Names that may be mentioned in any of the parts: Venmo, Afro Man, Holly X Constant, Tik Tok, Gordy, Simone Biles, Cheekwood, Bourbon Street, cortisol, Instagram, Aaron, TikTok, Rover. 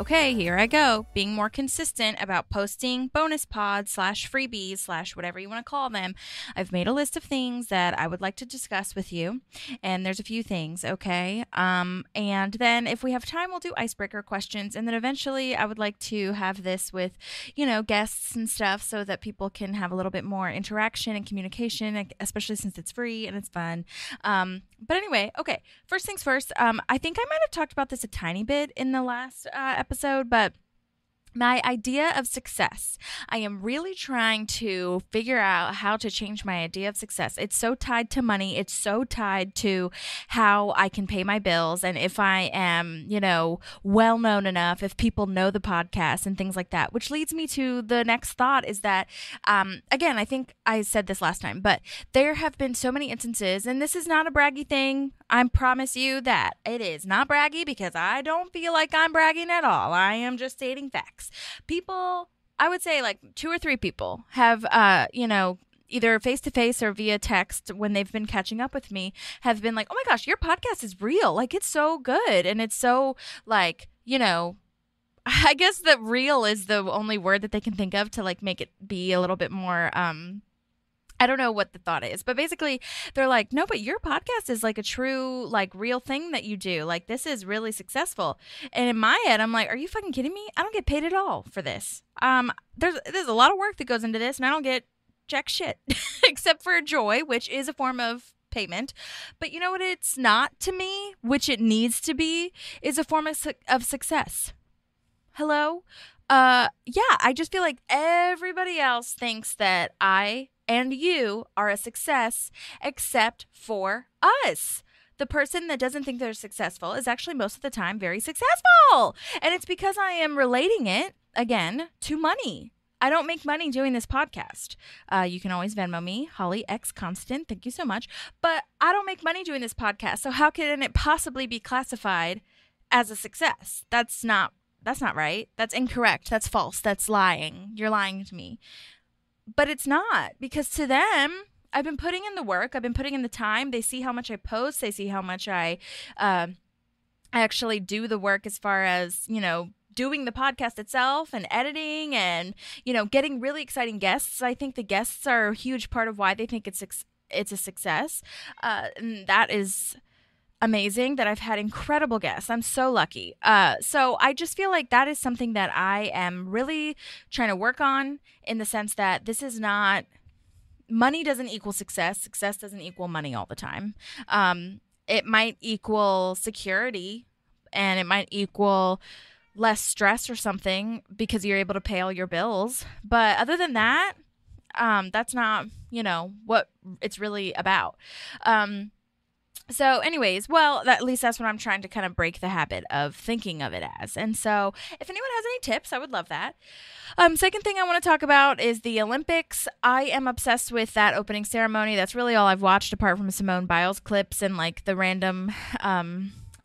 okay, here I go, being more consistent about posting bonus pods /freebies/ whatever you want to call them. I've made a list of things that I would like to discuss with you, and there's a few things, okay? And then if we have time, we'll do icebreaker questions, and then eventually I would like to have this with, you know, guests and stuff so that people can have a little bit more interaction and communication, especially since it's free and it's fun. But anyway, okay, first things first, I think I might have talked about this a tiny bit in the last episode, but my idea of success. I am really trying to figure out how to change my idea of success. It's so tied to money. It's so tied to how I can pay my bills. And if I am, you know, well known enough, if people know the podcast and things like that, which leads me to the next thought is that, again, I think I said this last time, but there have been so many instances, and this is not a braggy thing. I promise you that it is not braggy, because I don't feel like I'm bragging at all. I am just stating facts. People, I would say like 2 or 3 people have, you know, either face-to-face or via text when they've been catching up with me have been like, oh my gosh, your podcast is real. Like, it's so good. And it's so like, you know, I guess that real is the only word that they can think of to like make it be a little bit more, I don't know what the thought is, but basically they're like, no, but your podcast is like a true, like real thing that you do. Like, this is really successful. And in my head, I'm like, are you fucking kidding me? I don't get paid at all for this. There's a lot of work that goes into this, and I don't get jack shit except for joy, which is a form of payment. But you know what it's not to me, which it needs to be, is a form of success. Hello? Yeah, I just feel like everybody else thinks that I and you are a success, except for us. The person that doesn't think they're successful is actually most of the time very successful. And it's because I am relating it, again, to money. I don't make money doing this podcast. You can always Venmo me, Holly X Constant. Thank you so much. But I don't make money doing this podcast. So how can it possibly be classified as a success? That's not right. That's incorrect. That's false. That's lying. You're lying to me. But it's not, because to them, I've been putting in the work. I've been putting in the time. They see how much I post. They see how much I actually do the work as far as, you know, doing the podcast itself and editing and, you know, getting really exciting guests. I think the guests are a huge part of why they think it's a success. And that is amazing that I've had incredible guests. I'm so lucky. So I just feel like that is something that I am really trying to work on, in the sense that this is not, money doesn't equal success. Success doesn't equal money all the time. It might equal security, and it might equal less stress or something because you're able to pay all your bills. But other than that, that's not, you know, what it's really about. So anyways, well, at least that's what I'm trying to kind of break the habit of thinking of it as. And so if anyone has any tips, I would love that. Second thing I want to talk about is the Olympics. I am obsessed with that opening ceremony. That's really all I've watched, apart from Simone Biles clips and like the random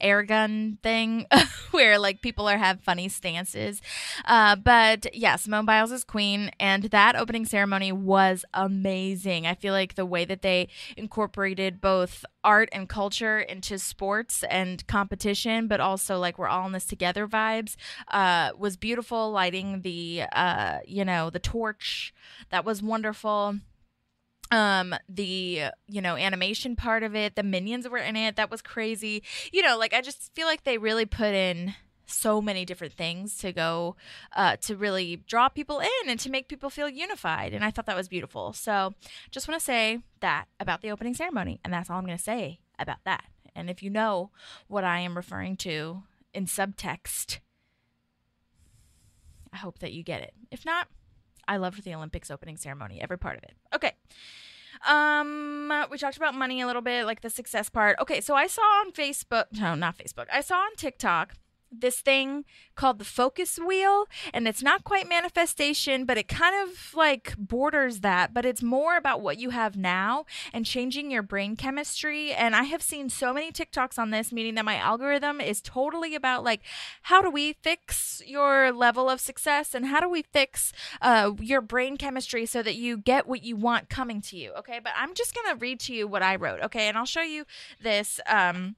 air gun thing where like people have funny stances. But yeah, Simone Biles is queen, and that opening ceremony was amazing. I feel like the way that they incorporated both art and culture into sports and competition, but also like we're all in this together vibes, was beautiful. Lighting the, you know, the torch, that was wonderful. The, you know, animation part of it, the minions were in it. That was crazy. You know, like, I just feel like they really put in so many different things to go, to really draw people in and to make people feel unified. And I thought that was beautiful. So just want to say that about the opening ceremony. And that's all I'm going to say about that. And if you know what I am referring to in subtext, I hope that you get it. If not, I loved the Olympics opening ceremony, every part of it. Okay. We talked about money a little bit, like the success part. Okay, so I saw on Facebook, no, not Facebook. I saw on TikTok this thing called the focus wheel, and it's not quite manifestation, but it kind of like borders that, but it's more about what you have now and changing your brain chemistry. And I have seen so many TikToks on this, meaning that my algorithm is totally about like, how do we fix your level of success, and how do we fix your brain chemistry so that you get what you want coming to you. Okay, but I'm just gonna read to you what I wrote, okay, and I'll show you this. I'm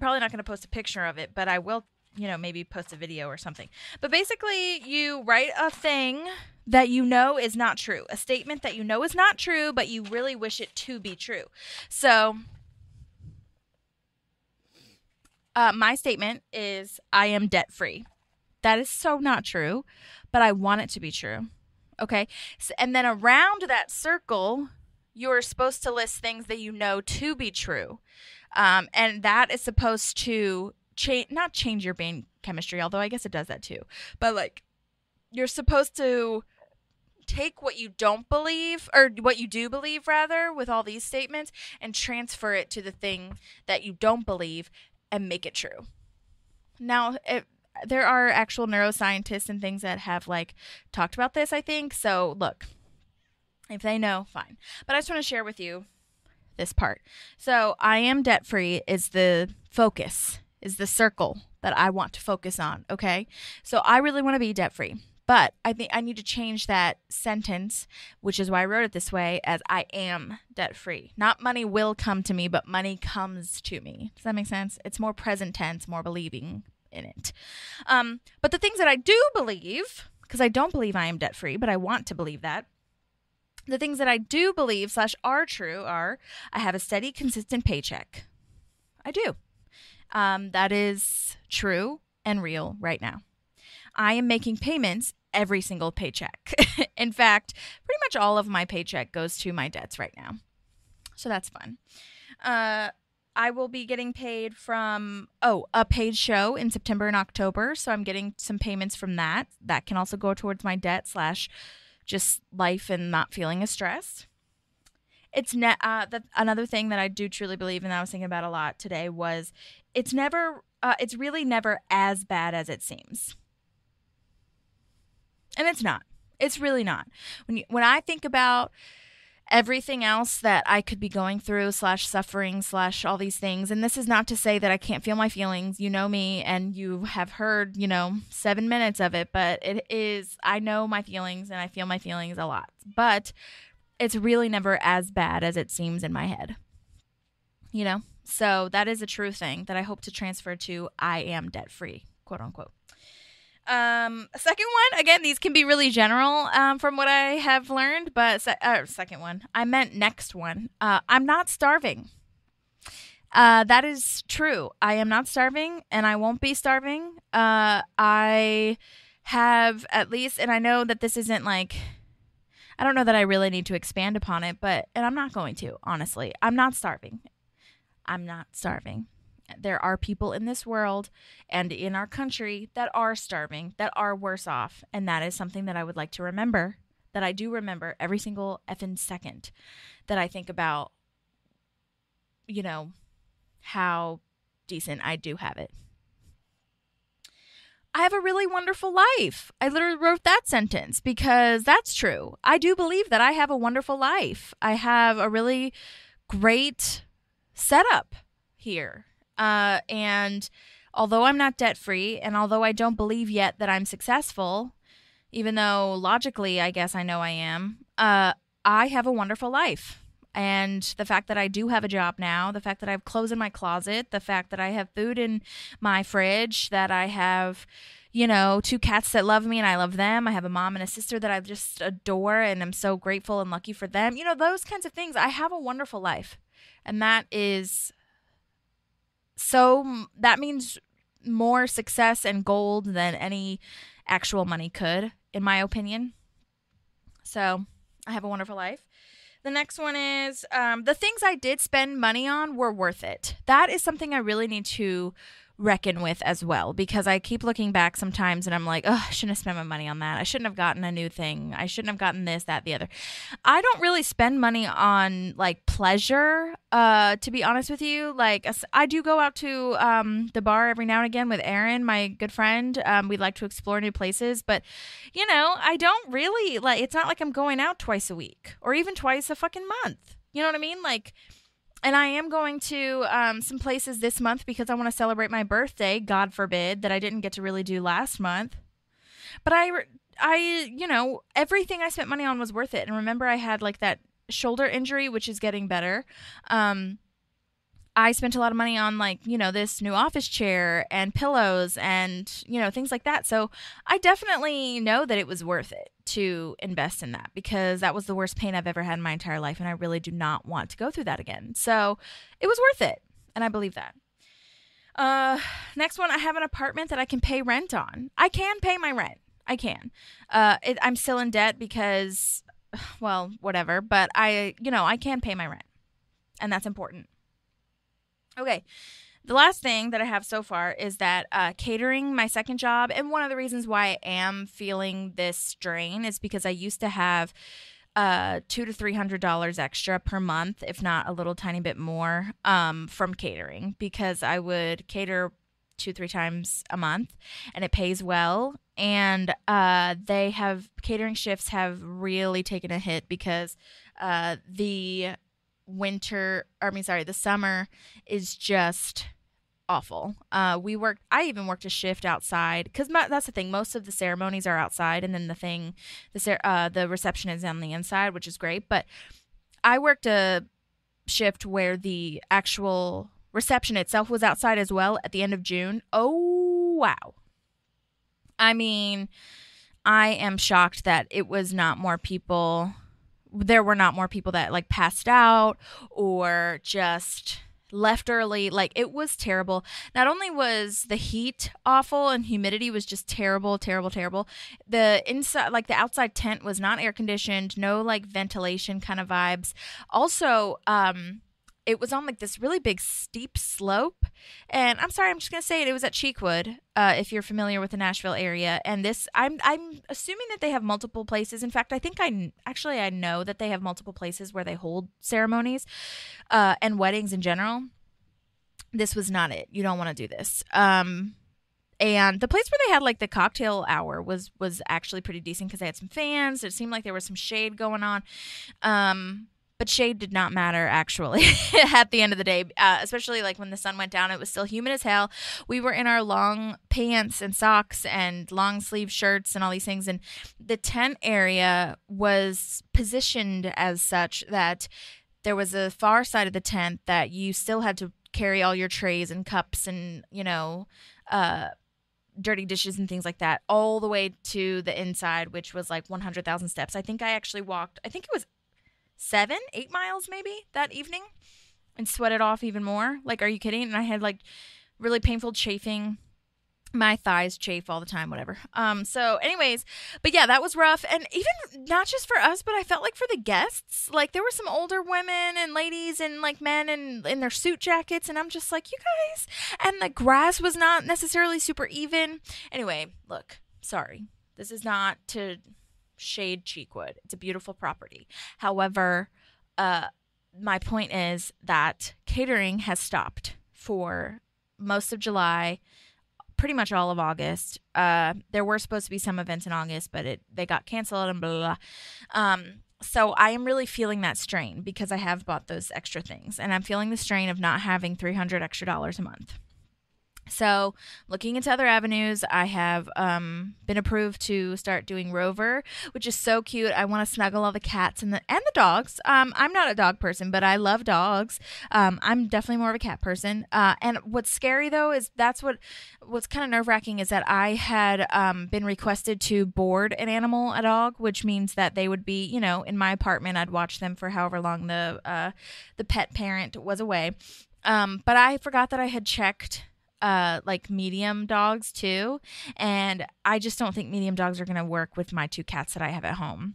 probably not gonna post a picture of it, but I will you know, maybe post a video or something. But basically, you write a thing that you know is not true, a statement that you know is not true, but you really wish it to be true. So my statement is, I am debt free. That is so not true, but I want it to be true. Okay. So, and then around that circle, you're supposed to list things that you know to be true. And that is supposed to not change your brain chemistry, although I guess it does that too. But like, you're supposed to take what you don't believe, or what you do believe rather, with all these statements, and transfer it to the thing that you don't believe and make it true. Now, there are actual neuroscientists and things that have like talked about this, I think. So look, if they know, fine. But I just want to share with you this part. So I am debt free is the focus, is the circle that I want to focus on. Okay. So I really want to be debt free, but I think I need to change that sentence, which is why I wrote it this way, as I am debt free. Not money will come to me, but money comes to me. Does that make sense? It's more present tense, more believing in it. But the things that I do believe, because I don't believe I am debt free, but I want to believe that. The things that I do believe / are true are, I have a steady, consistent paycheck. I do. That is true and real right now. I am making payments every single paycheck. In fact, pretty much all of my paycheck goes to my debts right now. So that's fun. I will be getting paid from, a paid show in September and October. So I'm getting some payments from that. That can also go towards my debt / just life and not feeling as stressed. It's another thing that I do truly believe, and I was thinking about a lot today, was it's really never as bad as it seems. And it's not. It's really not. When I think about everything else that I could be going through / suffering / all these things. And this is not to say that I can't feel my feelings. You know me, and you have heard, 7 minutes of it, but it is, I know my feelings and I feel my feelings a lot, but it's really never as bad as it seems in my head, So that is a true thing that I hope to transfer to I am debt free, quote unquote. Second one, again, these can be really general, from what I have learned, but second one, I meant next one. I'm not starving. That is true. I am not starving, and I won't be starving. I have at least, and I know that this isn't like, I don't know that I really need to expand upon it, and I'm not going to, honestly, I'm not starving. I'm not starving. There are people in this world and in our country that are starving, that are worse off. And that is something that I would like to remember, that I do remember every single effing second that I think about, how decent I do have it. I have a really wonderful life. I literally wrote that sentence because that's true. I do believe that I have a wonderful life. I have a really great setup here. And although I'm not debt free, and although I don't believe yet that I'm successful, even though logically, I guess I know I am, I have a wonderful life. And the fact that I do have a job now, the fact that I have clothes in my closet, the fact that I have food in my fridge, that I have, 2 cats that love me and I love them. I have a mom and a sister that I just adore, and I'm so grateful and lucky for them. Those kinds of things. I have a wonderful life. And that is... So that means more success and gold than any actual money could, in my opinion. So I have a wonderful life. The next one is the things I did spend money on were worth it. That is something I really need to reckon with as well, because I keep looking back sometimes and I'm like, oh, I shouldn't have spent my money on that. I shouldn't have gotten a new thing. I shouldn't have gotten this, that, the other. I don't really spend money on like pleasure, to be honest with you. Like, I do go out to the bar every now and again with Aaron, my good friend. We like to explore new places, but I don't really like, it's not like I'm going out twice a week or even twice a fucking month. You know what I mean? Like, and I am going to some places this month because I want to celebrate my birthday, God forbid, that I didn't get to really do last month. But I everything I spent money on was worth it. And remember, I had like that shoulder injury, which is getting better. I spent a lot of money on, like, you know, this new office chair and pillows and, you know, things like that. So I definitely know that it was worth it to invest in that, because that was the worst pain I've ever had in my entire life. And I really do not want to go through that again. So it was worth it. And I believe that. Next one, I have an apartment that I can pay rent on. I can pay my rent. I can. I'm still in debt because, well, whatever. But I, you know, I can pay my rent. And that's important. Okay, the last thing that I have so far is that catering, my second job, and one of the reasons why I am feeling this strain is because I used to have $200 to $300 extra per month, if not a little tiny bit more, from catering, because I would cater 2-3 times a month, and it pays well. And they have catering shifts have really taken a hit because the summer is just awful. I even worked a shift outside, because that's the thing, most of the ceremonies are outside, and then the reception is on the inside, which is great. But I worked a shift where the actual reception itself was outside as well at the end of June. Oh wow, I mean, I am shocked that it was not more people. There were not more people that, like, passed out or just left early. Like, it was terrible. Not only was the heat awful and humidity was just terrible, terrible, terrible. The inside, like, the outside tent was not air conditioned, no, like, ventilation kind of vibes. Also, it was on, like, this really big steep slope. And I'm sorry, I'm just going to say it. It was at Cheekwood, if you're familiar with the Nashville area. And this, I'm assuming that they have multiple places. In fact, I think I know that they have multiple places where they hold ceremonies and weddings in general. This was not it. You don't want to do this. And the place where they had, like, the cocktail hour was actually pretty decent, because they had some fans. It seemed like there was some shade going on. But shade did not matter, actually, at the end of the day, especially, like, when the sun went down. It was still humid as hell. We were in our long pants and socks and long sleeve shirts and all these things. And the tent area was positioned as such that there was a far side of the tent that you still had to carry all your trays and cups and, you know, dirty dishes and things like that all the way to the inside, which was like 100,000 steps. I think I actually walked, I think it was 7-8 miles maybe that evening, and sweat it off even more. Like, are you kidding? And I had, like, really painful chafing. My thighs chafe all the time, whatever. So anyways, but yeah, that was rough. And even not just for us, but I felt like for the guests, like, there were some older women and ladies and, like, men in their suit jackets. And I'm just like, you guys, and the grass was not necessarily super even. Anyway, look, sorry, this is not to shade Cheekwood. It's a beautiful property. However, my point is that catering has stopped for most of July, pretty much all of August. There were supposed to be some events in August, but they got canceled and blah, blah, blah. So I am really feeling that strain, because I have bought those extra things, and I'm feeling the strain of not having $300 extra a month. So looking into other avenues, I have been approved to start doing Rover, which is so cute. I want to snuggle all the cats and the dogs. I'm not a dog person, but I love dogs. I'm definitely more of a cat person. And what's scary, though, is that's what's kind of nerve-wracking, is that I had been requested to board an animal, a dog, which means that they would be, you know, in my apartment. I'd watch them for however long the pet parent was away. But I forgot that I had checked like medium dogs too, and I just don't think medium dogs are going to work with my 2 cats that I have at home.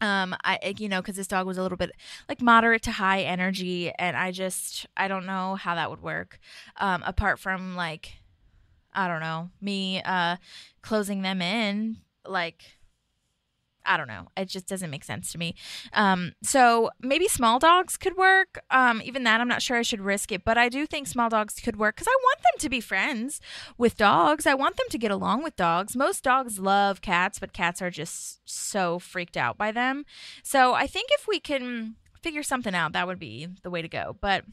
I you know, because this dog was a little bit, like, moderate to high energy, and I don't know how that would work, apart from, like, I don't know, me closing them in, like, I don't know. It just doesn't make sense to me. So maybe small dogs could work. Even that, I'm not sure I should risk it, but I do think small dogs could work, because I want them to be friends with dogs. I want them to get along with dogs. Most dogs love cats, but cats are just so freaked out by them. So I think if we can figure something out, that would be the way to go. But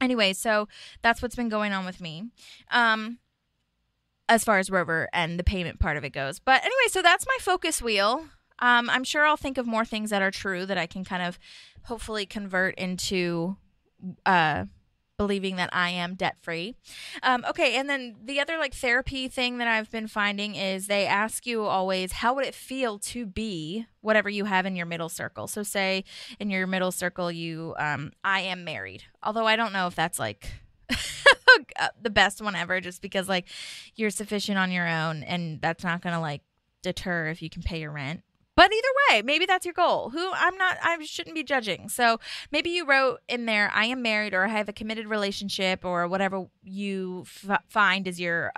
anyway, so that's what's been going on with me. As far as Rover and the payment part of it goes. But anyway, so that's my focus wheel. I'm sure I'll think of more things that are true that I can kind of hopefully convert into believing that I am debt-free. Okay, and then the other like therapy thing that I've been finding is they ask you always, how would it feel to be whatever you have in your middle circle? So say in your middle circle, you, I am married. Although I don't know if that's like the best one ever, just because like you're sufficient on your own and that's not going to like deter if you can pay your rent. But either way, maybe that's your goal. I shouldn't be judging. So maybe you wrote in there, I am married, or I have a committed relationship, or whatever you find is your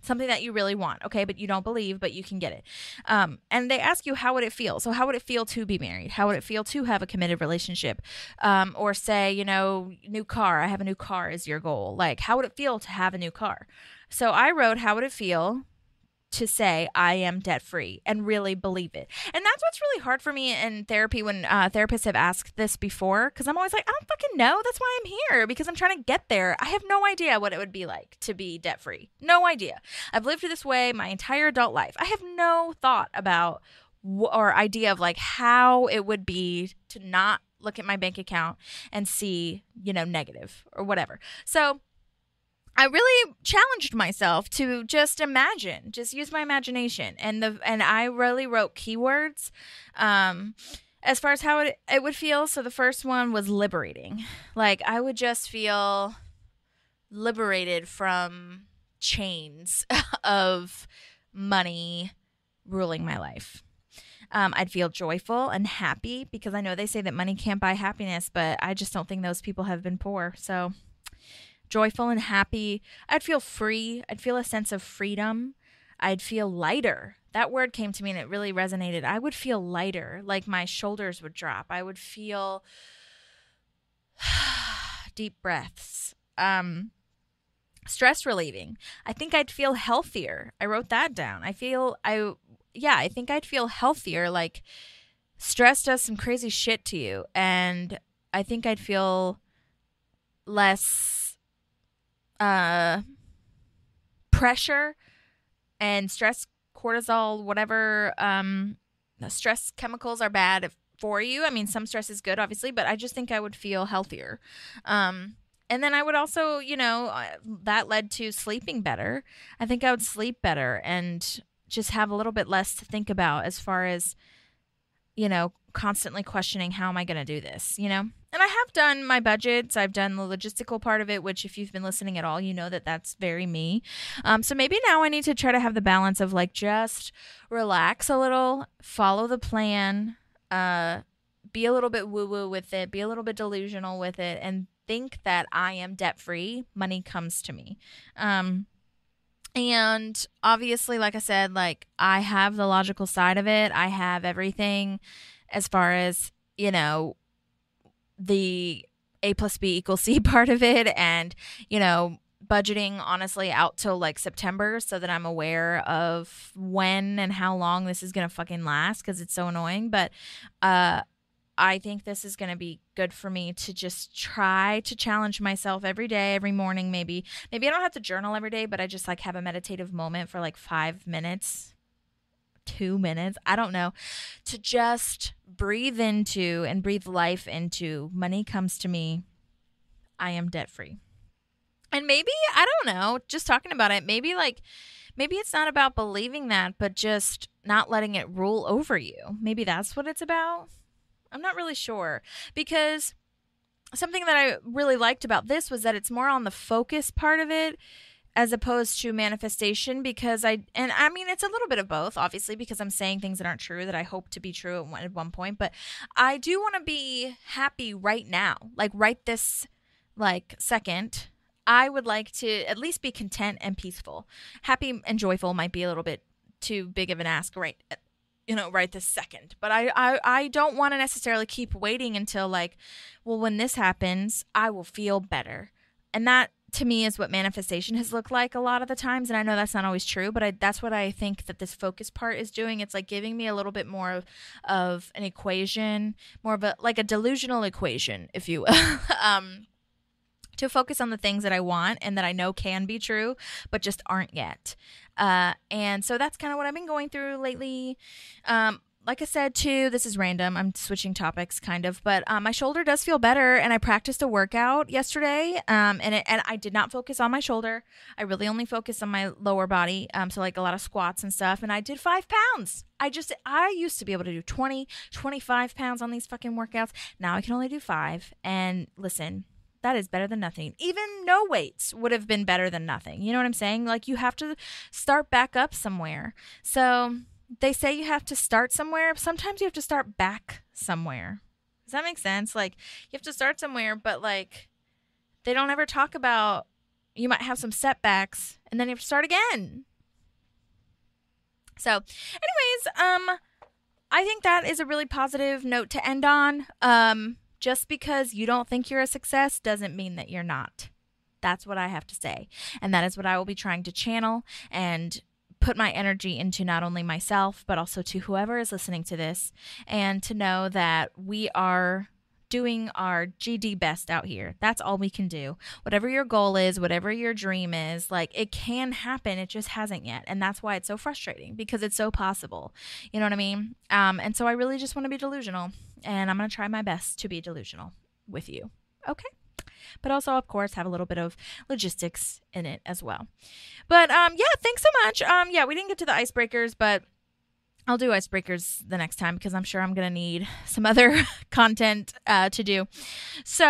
something that you really want. Okay, but you don't believe, but you can get it. And they ask you, how would it feel? So how would it feel to be married? How would it feel to have a committed relationship? Or say, you know, new car. I have a new car is your goal. Like, how would it feel to have a new car? So I wrote, how would it feel to say I am debt-free, and really believe it. And that's what's really hard for me in therapy when therapists have asked this before, because I'm always like, I don't fucking know. That's why I'm here, because I'm trying to get there. I have no idea what it would be like to be debt-free. No idea. I've lived this way my entire adult life. I have no thought about or idea of like how it would be to not look at my bank account and see, you know, negative or whatever. So I really challenged myself to just imagine, just use my imagination. And I really wrote keywords as far as how it would feel. So the first one was liberating. Like, I would just feel liberated from chains of money ruling my life. I'd feel joyful and happy, because I know they say that money can't buy happiness, but I just don't think those people have been poor. So joyful and happy. I'd feel free. I'd feel a sense of freedom. I'd feel lighter. That word came to me and it really resonated. I would feel lighter, like my shoulders would drop. I would feel deep breaths. Stress relieving. I think I'd feel healthier. I wrote that down. I think I'd feel healthier. Like, stress does some crazy shit to you, and I think I'd feel less pressure and stress, cortisol, whatever. Stress chemicals are bad for you. I mean, some stress is good, obviously, but I just think I would feel healthier. And then I would also, you know, that led to sleeping better. I think I would sleep better and just have a little bit less to think about as far as, you know, constantly questioning, how am I going to do this, you know? And I have done my budgets. I've done the logistical part of it, which if you've been listening at all, you know that that's very me. So maybe now I need to try to have the balance of like, just relax a little, follow the plan, be a little bit woo-woo with it, be a little bit delusional with it, and think that I am debt-free. Money comes to me. And obviously, like I said, like, I have the logical side of it. I have everything as far as, you know, the A plus B equals C part of it, and, you know, budgeting honestly out till like September, so that I'm aware of when and how long this is going to fucking last, because it's so annoying. But I think this is going to be good for me to just try to challenge myself every day, every morning. Maybe I don't have to journal every day, but I just like have a meditative moment for like 5 minutes, 2 minutes, I don't know, to just breathe into and breathe life into. Money comes to me. I am debt free. And maybe, I don't know, just talking about it, maybe it's not about believing that, but just not letting it rule over you. Maybe that's what it's about. I'm not really sure, because something that I really liked about this was that it's more on the focus part of it as opposed to manifestation, because I mean, it's a little bit of both, obviously, because I'm saying things that aren't true that I hope to be true at one point, but I do want to be happy right now. Like, right this like second, I would like to at least be content and peaceful. Happy and joyful might be a little bit too big of an ask right this second. But I don't want to necessarily keep waiting until like, well, when this happens, I will feel better. And that to me is what manifestation has looked like a lot of the times. And I know that's not always true, but that's what I think that this focus part is doing. It's like giving me a little bit more of an equation, more of a, like a delusional equation, if you will, to focus on the things that I want and that I know can be true, but just aren't yet. And so that's kind of what I've been going through lately. Like I said, too, this is random. I'm switching topics kind of, but my shoulder does feel better, and I practiced a workout yesterday, and I did not focus on my shoulder. I really only focused on my lower body, so like a lot of squats and stuff, and I did 5 pounds. I used to be able to do 20, 25 pounds on these fucking workouts. Now I can only do 5, and listen, that is better than nothing. Even no weights would have been better than nothing. You know what I'm saying? Like, you have to start back up somewhere, so... They say you have to start somewhere. Sometimes you have to start back somewhere. Does that make sense? Like, you have to start somewhere, but like, they don't ever talk about you might have some setbacks and then you have to start again. So anyways, I think that is a really positive note to end on. Just because you don't think you're a success doesn't mean that you're not. That's what I have to say. And that is what I will be trying to channel and put my energy into, not only myself, but also to whoever is listening to this, and to know that we are doing our GD best out here. That's all we can do. Whatever your goal is, whatever your dream is, like, it can happen. It just hasn't yet. And that's why it's so frustrating, because it's so possible. You know what I mean? And so I really just want to be delusional, and I'm going to try my best to be delusional with you. Okay. But also, of course, have a little bit of logistics in it as well. But yeah, thanks so much. Yeah, we didn't get to the icebreakers, but I'll do icebreakers the next time, because I'm sure I'm going to need some other content to do. So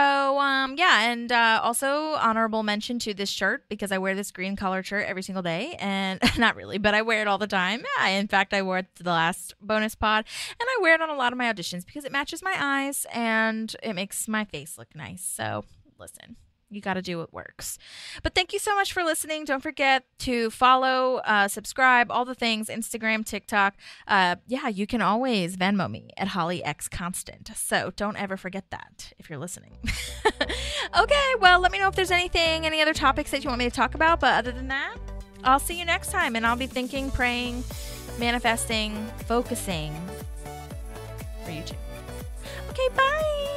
yeah, and also honorable mention to this shirt, because I wear this green collared shirt every single day. And not really, but I wear it all the time. In fact, I wore it to the last bonus pod, and I wear it on a lot of my auditions because it matches my eyes and it makes my face look nice. So... listen, you got to do what works. But thank you so much for listening. Don't forget to follow, subscribe, all the things, Instagram, TikTok. Yeah, you can always Venmo me at HollyXConstant. So don't ever forget that if you're listening. Okay, well, let me know if there's anything, any other topics that you want me to talk about. But other than that, I'll see you next time. And I'll be thinking, praying, manifesting, focusing for you too. Okay, bye.